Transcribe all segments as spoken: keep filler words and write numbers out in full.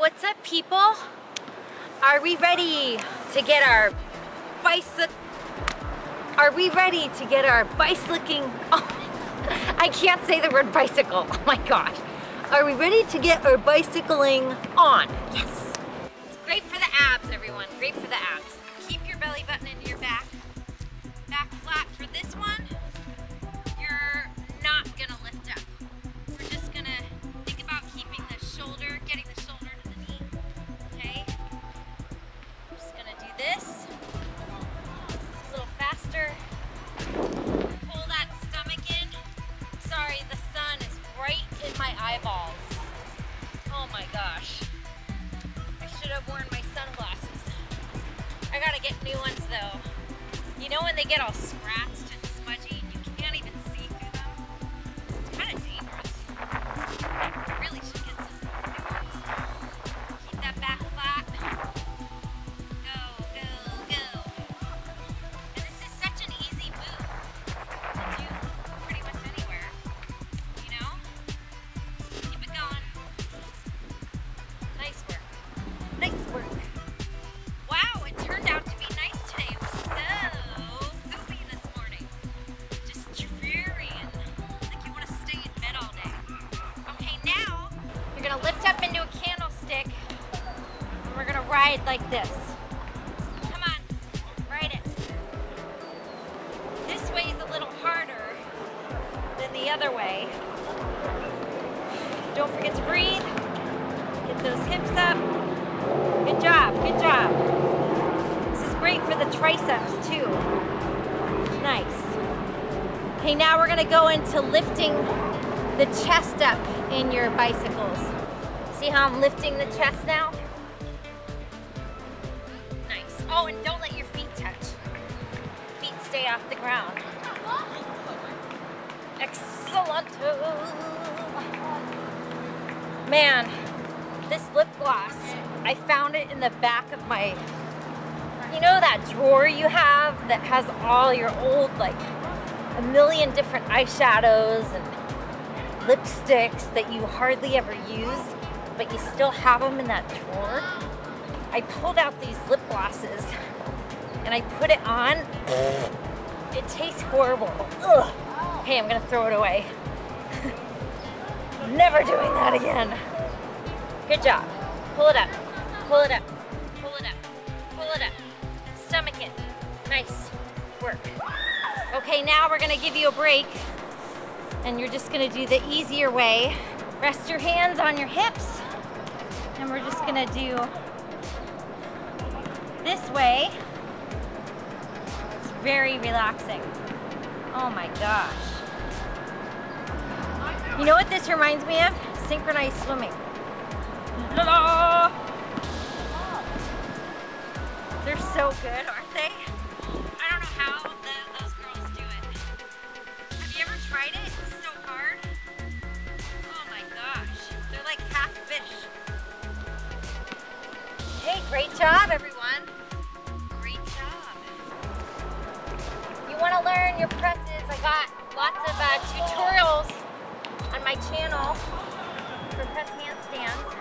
What's up, people? Are we ready to get our bicycle? Are we ready to get our bicycling? Oh, I can't say the word bicycle. Oh my gosh. Are we ready to get our bicycling on? Yes. It's great for the abs, everyone. Great for the abs. Keep your belly button into your back. Back flat for this one. You're not gonna lift up. We're just gonna think about keeping the shoulder, getting the shoulder to the knee, okay? We're just gonna do this. A little faster. Pull that stomach in. Sorry, the sun is right in my eyeballs. Oh my gosh. I should have worn my sunglasses. I gotta get new ones though. You know when they get all scratched and smudgy and you can't even see through them? It's kind of dangerous. I really should get some new ones. Keep that back flat. Go, go, go. And this is such an easy move to do pretty much anywhere. You know? Keep it going. Nice work. Nice work. Wow, it turned out to be nice today. It was ride like this. Come on, ride it. This way is a little harder than the other way. Don't forget to breathe. Get those hips up. Good job, good job. This is great for the triceps too. Nice. Okay, now we're gonna go into lifting the chest up in your bicycles. See how I'm lifting the chest now? Oh, and don't let your feet touch. Feet stay off the ground. Excellent. Man, this lip gloss, I found it in the back of my, you know that drawer you have that has all your old, like a million different eyeshadows and lipsticks that you hardly ever use, but you still have them in that drawer? I pulled out these lip glosses and I put it on. It tastes horrible. Ugh. Hey, I'm gonna throw it away. Never doing that again. Good job. Pull it up, pull it up, pull it up, pull it up. Stomach it. Nice work. Okay, now we're gonna give you a break and you're just gonna do the easier way. Rest your hands on your hips and we're just gonna do this way. It's very relaxing. Oh my gosh. You know what this reminds me of? Synchronized swimming. They're so good, aren't they? I don't know how the, those girls do it. Have you ever tried it? It's so hard. Oh my gosh. They're like half fish. Hey, great job, everyone. Want to learn your presses, I got lots of uh, tutorials on my channel for press handstands,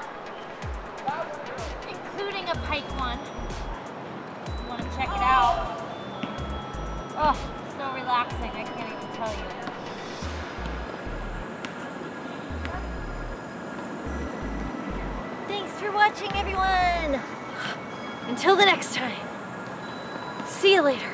including a pike one. You want to check it out. Oh, it's so relaxing, I can't even tell you. Thanks for watching, everyone. Until the next time, see you later.